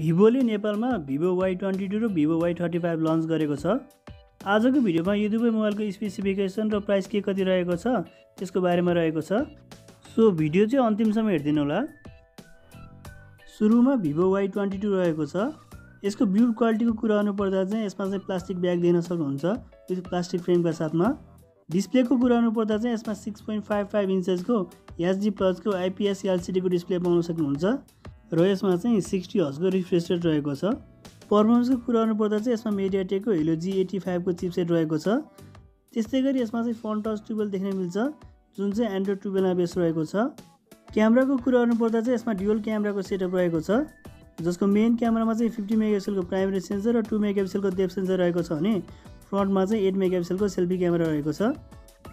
Vivo ले नेपालमा vivo Y22 र vivo Y35 लन्च गरेको छ। आजको भिडियोमा यो दुवै मोबाइलको स्पेसिफिकेसन र प्राइस के कति रहेको छ त्यसको बारेमा रहेको छ। सो भिडियो चाहिँ अन्तिमसम्म हेर्दिनु होला। सुरुमा vivo Y22 रहेको छ। यसको बिल्ड क्वालिटीको कुरा गर्नु पर्दा चाहिँ यसमा चाहिँ प्लास्टिक ब्याग दिन सक्नुहुन्छ विथ प्लास्टिक फ्रेमका साथमा। डिस्प्लेको कुरा गर्नु पर्दा चाहिँ यसमा 6.55 इन्चको HD+ को IPS LCD को डिस्प्ले पाउन सक्नुहुन्छ र यसमा चाहिँ 60Hz को रिफ्रेश रेट रहेको छ। परफर्मेन्सको कुरा गर्नु पर्दा चाहिँ यसमा MediaTek को Helio G85 को चिपसेट रहेको छ। त्यस्तै गरी यसमा चाहिँ फन्ट टच ट्युबल देख्न मिल्छ जुन चाहिँ Android 12 मा बेस रहेको छ। क्यामेराको कुरा गर्नु पर्दा चाहिँ यसमा ड्युअल क्यामेराको सेटअप रहेको छ जसको मेन क्यामेरामा चाहिँ 50 मेगापिक्सलको प्राइमरी सेन्सर र 2 मेगापिक्सलको डेप्थ सेन्सर रहेको छ भने फ्रन्टमा चाहिँ 8 मेगापिक्सलको सेल्फी क्यामेरा रहेको छ।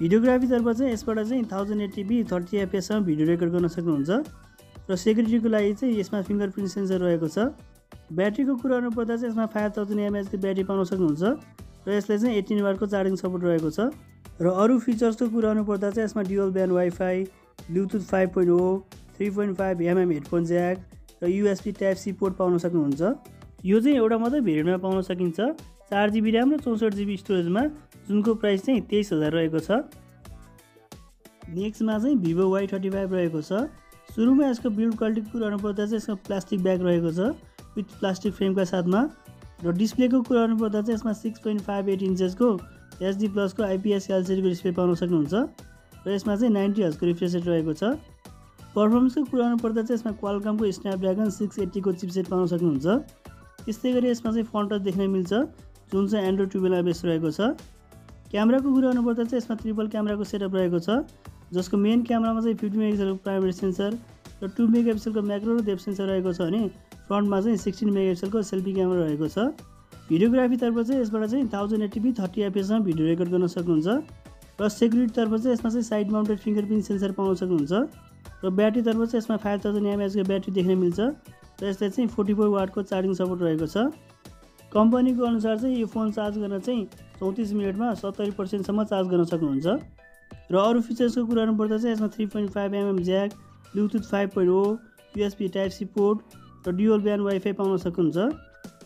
भिडियोग्राफी तर्फ चाहिँ यसबाट चाहिँ 1080p 30fps सम्म भिडियो रेकर्ड गर्न सक्नुहुन्छ र सेक्युरिटीको लागि चाहिँ यसमा फिङ्गरप्रिन्ट सेन्सर रहेको छ। ब्याट्रीको कुरा गर्नु पर्दा चाहिँ यसमा 5000 mAh को ब्याट्री पाउन सक्नुहुन्छ र यसले चाहिँ 18 वाटको चार्जिङ सपोर्ट रहेको छ। र अरु फिचर्सको कुरा गर्नु पर्दा चाहिँ यसमा dual band wifi, Bluetooth 5.0, 3.5mm headphone jack र USB टाइप C पोर्ट पाउन सक्नुहुन्छ। यो चाहिँ एउटा मात्रै भेरिएन्टमा पाउन सकिन्छ। 4GB RAM र 64GB स्टोरेजमा जुनको प्राइस चाहिँ 23000 रहेको छ। नेक्स्टमा चाहिँ vivo Y35 रहेको छ। सुरुमा यसको बिल्ड क्वालिटीको कुरा गर्नुपर्दा चाहिँ यसको प्लास्टिक ब्याग रहेको छ विथ प्लास्टिक फ्रेमका साथमा र डिस्प्लेको कुरा गर्नुपर्दा चाहिँ यसमा 6.58 इन्चको HD+ को IPS LCD को डिस्प्ले पाउन सक्नुहुन्छ र यसमा चाहिँ 90Hz को रिफ्रेश रेट रहेको छ। परफर्मेन्सको कुरा गर्नु पर्दा चाहिँ यसमा Qualcomm को Snapdragon 680 को चिपसेट पाउन सक्नुहुन्छ। त्यस्तै गरी यसमा चाहिँ फन्ट टच देख्न मिल्छ जुन चाहिँ Android 12 मा बेस रहेको छ। क्यामेराको कुरा गर्नु पर्दा चाहिँ यसमा ट्रिपल क्यामेराको सेटअप रहेको छ जसको मेन क्यामेरामा चाहिँ 50 मेगापिक्सलको प्राइमरी सेन्सर र 2 मेगापिक्सलको म्याक्रो र डेप्थ सेन्सर रहेको छ भने फ्रन्टमा चाहिँ 16 मेगापिक्सलको सेल्फी क्यामेरा रहेको छ। भिडियोग्राफी तर्फ चाहिँ यसबाट चाहिँ 1080p 30fps मा भिडियो रेकर्ड गर्न सक्नुहुन्छ र सेक्युरिटी तर्फ चाहिँ यसमा चाहिँ साइड माउन्टेड फिङ्गरप्रिन्ट सेन्सर पाउन सक्नुहुन्छ र ब्याट्री तर्फ चाहिँ यसमा 5000 mAh को ब्याट्री देख्न मिल्छ र यसले चाहिँ 44 वाटको चार्जिङ सपोर्ट रहेको छ। कम्पनीको अनुसार चाहिँ यो फोन चार्ज गर्न चाहिँ 34 मिनेटमा 70% सम्म चार्ज गर्न सक्नुहुन्छ। र अरु फिचर्सको कुरा गर्नु पर्दा चाहिँ यसमा 3.5mm jack, Bluetooth 5.0, USB type C port र ड्युअल ब्यान्ड वाइफाई पाउन सक्नुहुन्छ।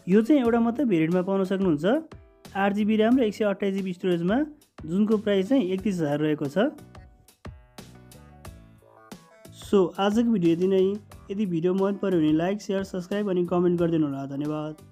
यो चाहिँ एउटा मात्रै भेरिएन्टमा पाउन सक्नुहुन्छ। 8GB RAM र 128GB स्टोरेजमा जुनको प्राइस चाहिँ 31000 रहेको छ। सो आजको भिडियो यति नै। यदि भिडियो मन पर्यो भने लाइक, शेयर, सब्सक्राइब अनि कमेन्ट गर्दिनु होला। धन्यवाद।